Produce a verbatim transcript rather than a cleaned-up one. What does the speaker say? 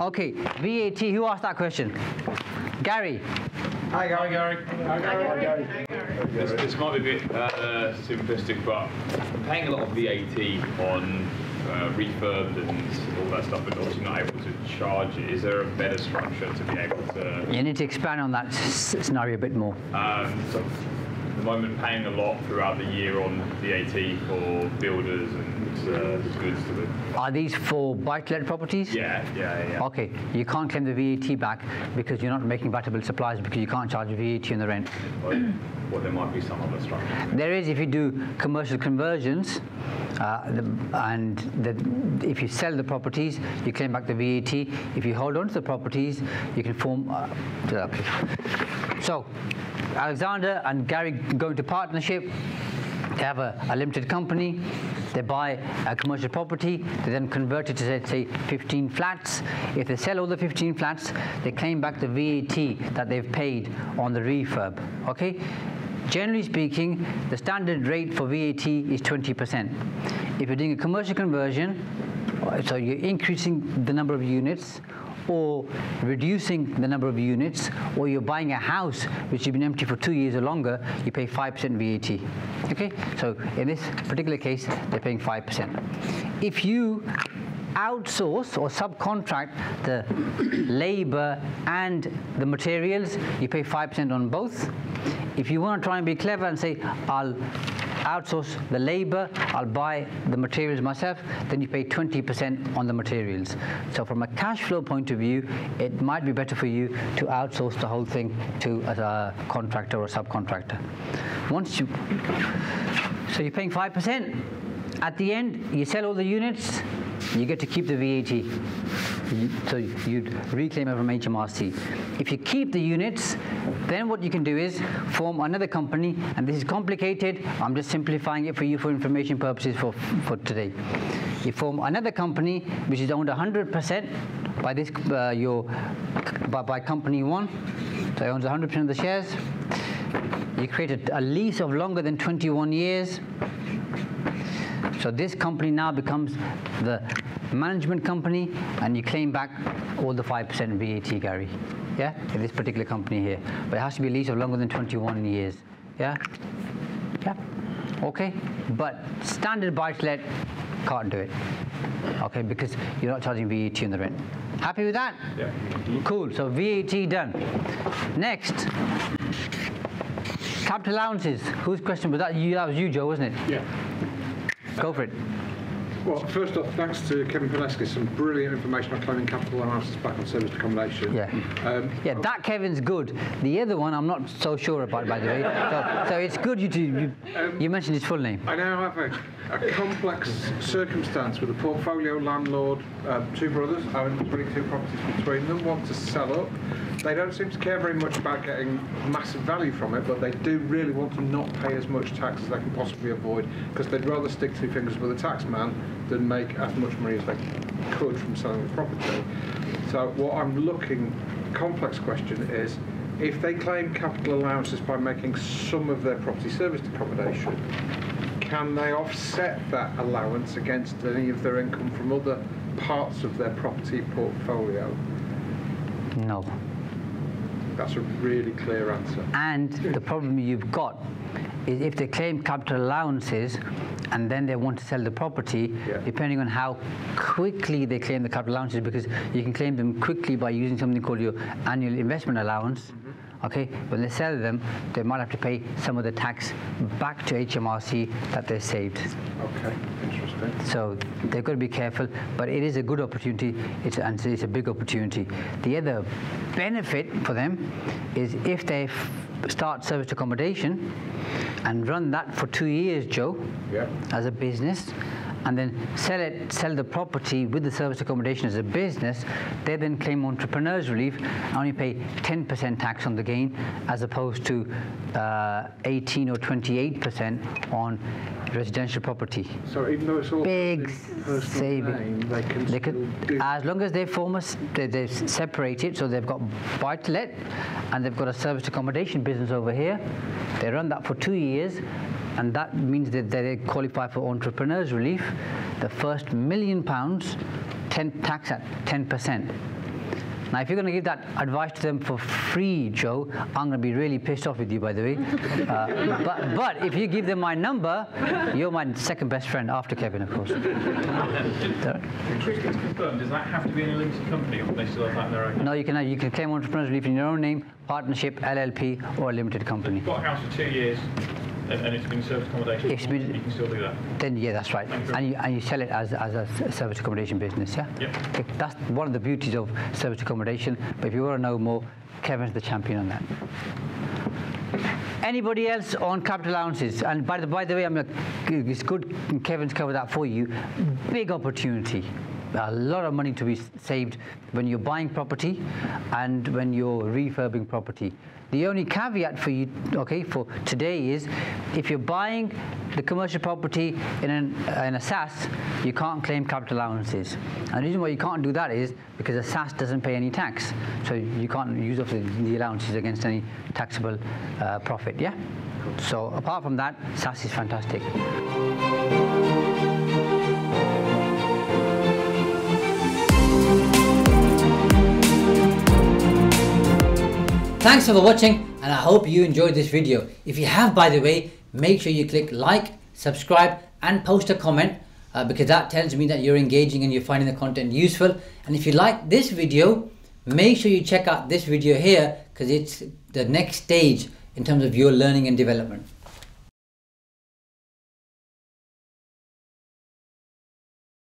Okay, V A T, who asked that question? Gary. Hi, Gary. Hi, Gary. Hi, Gary. Hi, Gary. Hi, Gary. This, this might be a bit uh, simplistic, but I'm paying a lot of V A T on uh, refurbed and all that stuff, but obviously not able to charge it. Is there a better structure to be able to... You need to expand on that scenario a bit more. Um, so at the moment, paying a lot throughout the year on V A T for builders and uh, goods to the... Are these for buy-to-let properties? Yeah, yeah, yeah. Okay, you can't claim the V A T back because you're not making V A T-able supplies because you can't charge V A T on the rent. Well, well, there might be some other structure. There is if you do commercial conversions, uh, the, and the, if you sell the properties, you claim back the V A T. If you hold on to the properties, you can form... Uh, so, Alexander and Gary go into partnership. They have a, a limited company. They buy a commercial property. They then convert it to, say, say, fifteen flats. If they sell all the fifteen flats, they claim back the V A T that they've paid on the refurb. Okay? Generally speaking, the standard rate for V A T is twenty percent. If you're doing a commercial conversion, so you're increasing the number of units, or reducing the number of units, or you're buying a house which you've been empty for two years or longer, you pay five percent V A T. Okay, so in this particular case, they're paying five percent. If you outsource or subcontract the labor and the materials, you pay five percent on both. If you want to try and be clever and say, I'll outsource the labor, I'll buy the materials myself, then you pay twenty percent on the materials. So from a cash flow point of view, it might be better for you to outsource the whole thing to a contractor or a subcontractor. Once you, so you're paying five percent. At the end, you sell all the units, you get to keep the V A T. So you'd reclaim it from H M R C. If you keep the units, then what you can do is form another company, and this is complicated. I'm just simplifying it for you for information purposes for, for today. You form another company which is owned one hundred percent by this uh, your by, by company one, so it owns one hundred percent of the shares. You create a, a lease of longer than twenty-one years. So this company now becomes the management company, and you claim back all the five percent V A T, Gary. Yeah, in this particular company here. But it has to be a lease of longer than twenty-one years. Yeah? Yeah? Okay? But standard buy-to-let can't do it. Okay, because you're not charging V A T on the rent. Happy with that? Yeah. Cool, so V A T done. Next. Capital allowances. Whose question was that? You, that was you, Joe, wasn't it? Yeah. Go for it. Well, first off, thanks to Kevin Valesky, some brilliant information on claiming capital allowances back on serviced accommodation. Yeah, um, yeah, that Kevin's good. The other one I'm not so sure about, by the way. So, so it's good you do, you, um, you mentioned his full name. I now have a, a complex circumstance with a portfolio landlord, uh, two brothers, own twenty-two properties between them, want to sell up. They don't seem to care very much about getting massive value from it, but they do really want to not pay as much tax as they can possibly avoid, because they'd rather stick two fingers with a tax man than make as much money as they could from selling the property. So what I'm looking, complex question is, if they claim capital allowances by making some of their property serviced accommodation, can they offset that allowance against any of their income from other parts of their property portfolio? No. That's a really clear answer. And the problem you've got is if they claim capital allowances and then they want to sell the property, yeah, depending on how quickly they claim the capital allowances, because you can claim them quickly by using something called your annual investment allowance. Mm-hmm. Okay, when they sell them, they might have to pay some of the tax back to H M R C that they saved. Okay, interesting. So they've got to be careful, but it is a good opportunity, it's, and it's a big opportunity. The other benefit for them is if they start serviced accommodation and run that for two years, Joe, yeah, as a business, and then sell it, sell the property with the serviced accommodation as a business, they then claim entrepreneur's relief and only pay ten percent tax on the gain, as opposed to uh, eighteen or twenty-eight percent on residential property. So even though it's all big saving, they can they still could, do as long as they form a, they, they separate it, so they've got buy-to-let and they've got a serviced accommodation business over here. They run that for two years. And that means that they qualify for entrepreneur's relief. The first million pounds, ten, tax at ten percent. Now, if you're going to give that advice to them for free, Joe, I'm going to be really pissed off with you, by the way. Uh, but, but if you give them my number, you're my second best friend after Kevin, of course. Just to confirm, does that have to be in a limited company, or can they still have that in their own? No, you can, you can claim entrepreneur's relief in your own name, partnership, L L P, or a limited company. You've got a house for two years. And it's been service accommodation, it's been, you can still do that? Then, yeah, that's right. And you, and you sell it as, as a service accommodation business, yeah? Yep. That's one of the beauties of service accommodation. But if you want to know more, Kevin's the champion on that. Anybody else on capital allowances? And by the, by the way, I'm a, it's good Kevin's covered that for you. Big opportunity. A lot of money to be saved when you're buying property and when you're refurbing property. The only caveat for you, okay, for today is if you're buying the commercial property in, an, in a S A S, you can't claim capital allowances. And the reason why you can't do that is because a S A S doesn't pay any tax. So you can't use up the, the allowances against any taxable uh, profit, yeah? So apart from that, S A S is fantastic. Thanks for watching, and I hope you enjoyed this video. If you have, by the way, make sure you click like, subscribe, and post a comment uh, because that tells me that you're engaging and you're finding the content useful. And if you like this video, make sure you check out this video here because it's the next stage in terms of your learning and development.